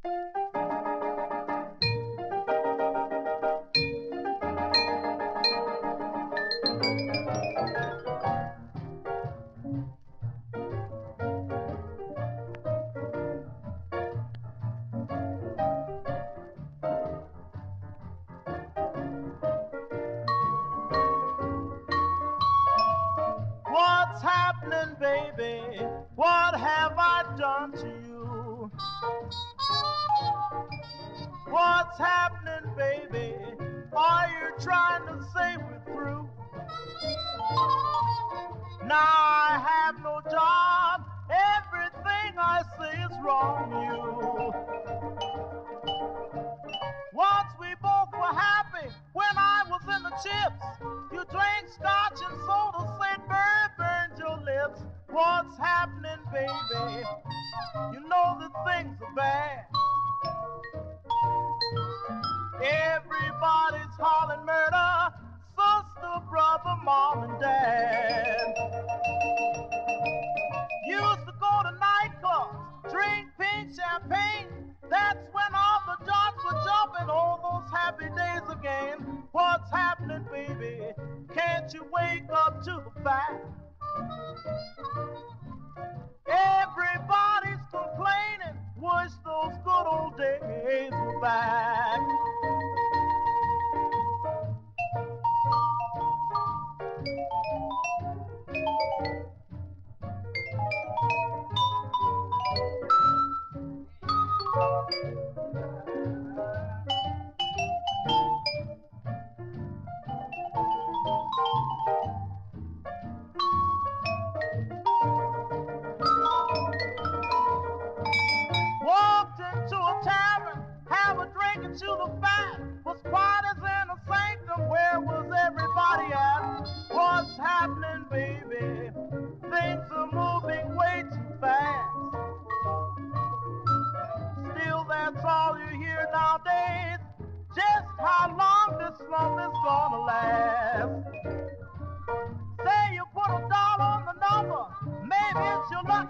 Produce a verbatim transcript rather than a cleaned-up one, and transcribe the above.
What's happening, baby? What have I done to you? What's happening, baby? Are you trying to say we're through? Now I have no job. Everything I see is wrong with you. Once we both were happy when I was in the chips. You drank scotch and soda, Saint Burry burned your lips. What's happening, baby? You know that things are bad. Everybody's hollering murder, sister, brother, mom, and dad. Used to go to nightclubs, drink pink champagne. That's when all the jocks were jumping on those happy days again. What's happening, baby? Can't you wake up to the fact? Everybody's complaining. Wish those good old days were back. To the fact was parties in a sanctum. Where was everybody at? What's happening, baby? Things are moving way too fast. Still, that's all you hear nowadays. Just how long this slump is gonna last? Say you put a dollar on the number. Maybe it's your lucky